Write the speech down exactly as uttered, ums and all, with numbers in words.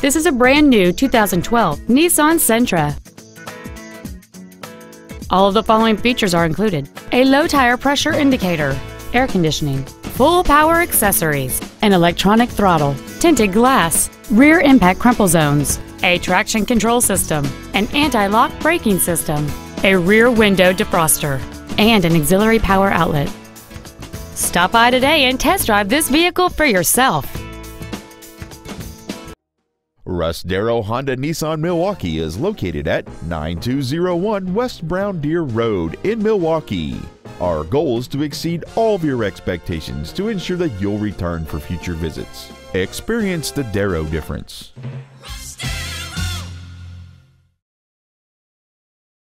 This is a brand-new two thousand twelve Nissan Sentra. All of the following features are included: a low tire pressure indicator, air conditioning, full power accessories, an electronic throttle, tinted glass, rear impact crumple zones, a traction control system, an anti-lock braking system, a rear window defroster, and an auxiliary power outlet. Stop by today and test drive this vehicle for yourself. Russ Darrow Honda Nissan Milwaukee is located at nine two zero one West Brown Deer Road in Milwaukee. Our goal is to exceed all of your expectations to ensure that you'll return for future visits. Experience the Darrow difference.